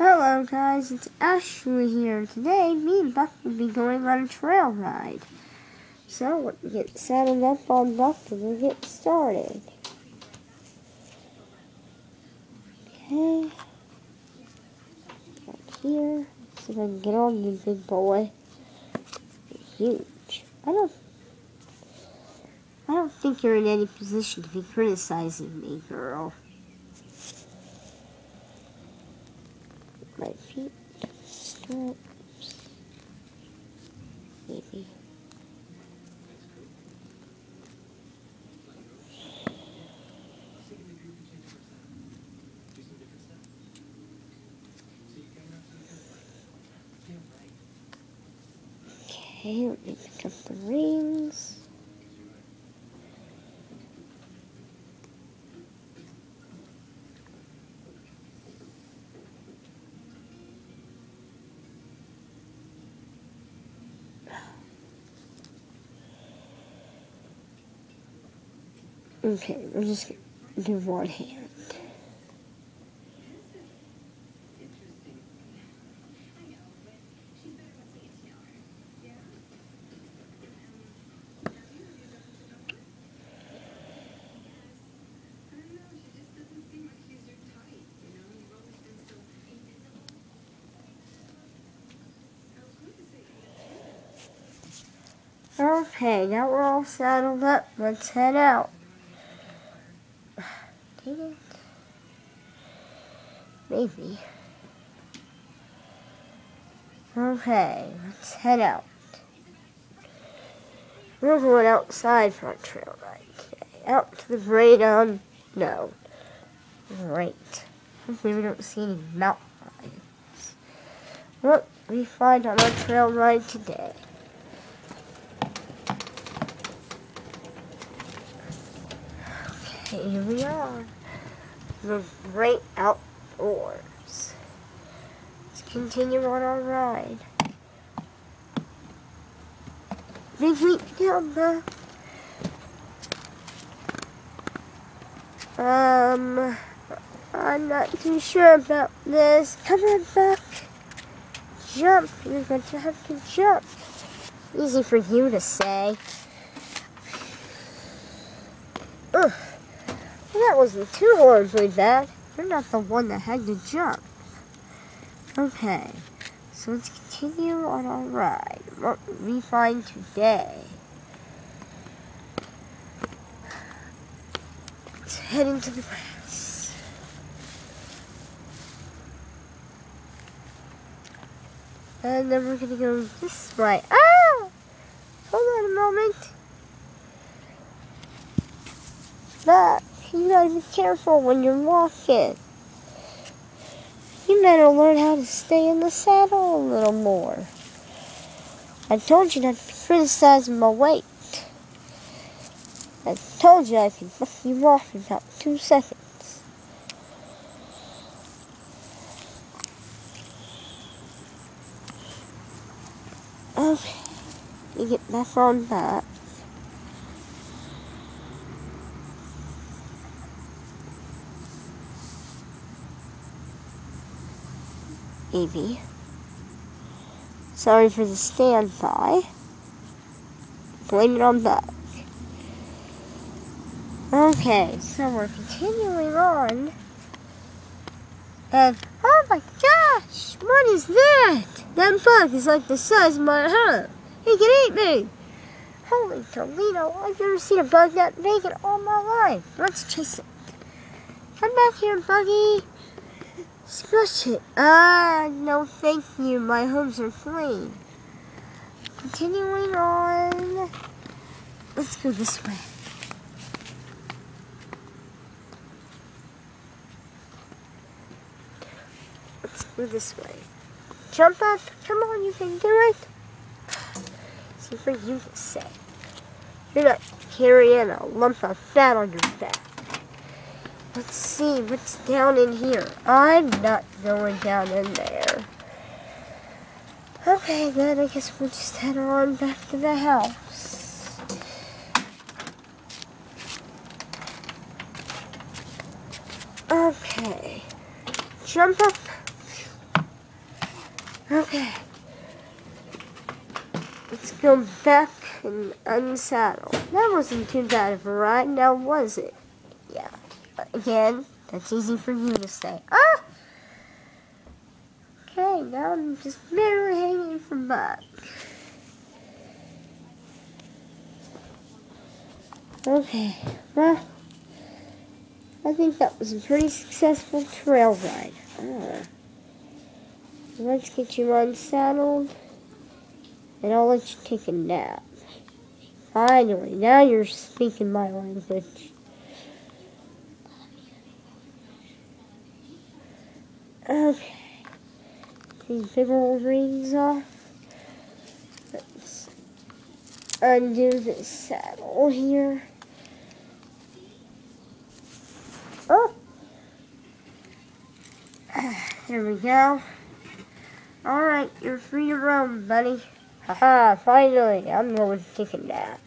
Hello guys, it's Ashley here. Today, me and Buck will be going on a trail ride. So, let's get saddled up on Buck and we'll get started. Okay. Right here. See if I can get on the big boy. Huge. I don't think you're in any position to be criticizing me, girl. My feet, straps, maybe. Okay, let me pick up the rings. Okay, we're just going to do one hand. Okay, now we're all saddled up. Let's head out. Maybe. Okay, let's head out. We're going outside for our trail ride today. Out to the great unknown. Great. Hopefully we don't see any mountain lions. What we find on our trail ride today. Okay, here we are. The great outdoors. Let's continue on our ride. Big leap down the I'm not too sure about this. Come on, Buck. Jump. You're going to have to jump. Easy for you to say. Ugh. That wasn't too horribly bad. You're not the one that had to jump. Okay, so let's continue on our ride. What did we find today? Let's head into the grass. And then we're gonna go this way. Ah! Hold on a moment. That. You gotta be careful when you're walking. You better learn how to stay in the saddle a little more. I told you not to criticize my weight. I told you I could buck you off in about 2 seconds. Okay, let me get back on that. Maybe. Sorry for the standby. Blame it on Buck. Okay, so we're continuing on. And, oh my gosh, what is that? That bug is like the size of my heart. He can eat me. Holy Toledo, I've never seen a bug that big in all my life. Let's chase it. Come back here, buggy. Smush it. Ah, no thank you. My hooves are clean. Continuing on. Let's go this way. Let's go this way. Jump up. Come on, you can do it. See for you to say. You're not carrying a lump of fat on your back. Let's see what's down in here. I'm not going down in there. Okay, then I guess we'll just head on back to the house. Okay. Jump up. Okay. Let's go back and unsaddle. That wasn't too bad of a ride, now was it? Yeah. But again, that's easy for you to say. Ah! Okay, now I'm just barely hanging from Buck. Okay, well, I think that was a pretty successful trail ride. Let's get you unsaddled, and I'll let you take a nap. Finally, now you're speaking my language. Okay, these big old rings off. Let's undo this saddle here. Oh! There we go. Alright, you're free to roam, buddy. Haha, finally, I'm going to take a nap.